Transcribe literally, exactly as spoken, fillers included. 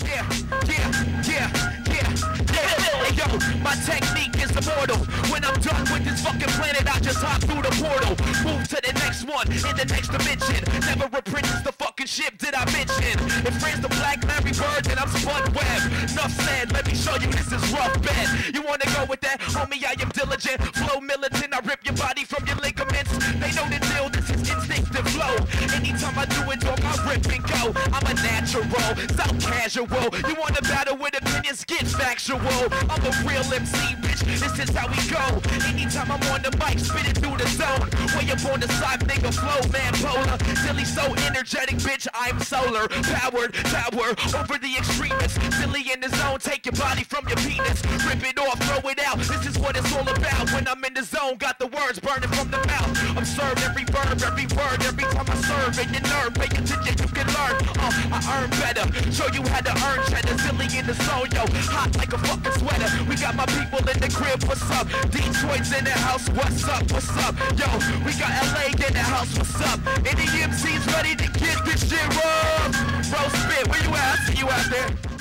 Yeah, yeah, yeah, yeah, yeah. Yo, my technique is immortal. When I'm done with this fucking planet, I just hop through the portal. Move to the next one, in the next dimension. Never reprint the fucking ship did I mention. If France the Black Larry Bird, then I'm Spud Webb. Enough said, let me show you this is rough bed. You wanna go with that? Homie, I am diligent. Flow militant, I rip your body from your ligaments. They know the deal, this is instinctive flow. Anytime I do it, dog, I rip and go. I'm a natural, so casual. You wanna battle with opinions, get factual. I'm a real M C, bitch, this is how we go. Anytime I'm on the mic, spit it through the zone. Way up on the side, nigga, flow, man, polar. Silly, so energetic, bitch, I'm solar. Powered, power, over the extremists. Silly in the zone, take your body from your penis. Rip it off, throw it out, this is what it's all about. When I'm in the zone, got the words burning from the mouth. Observe every verb, every word, every time I serve. And your nerve, pay attention, you can learn. Uh, I earn better, show you how to earn cheddar. Silly in the zone, yo, hot like a fucking sweater. We got my people in the crib, what's up? Detroit's in the house, what's up, what's up? Yo, we got L A in the house, what's up? And the M C's ready to get this shit rough. Bro, spit, where you at? I see you out there.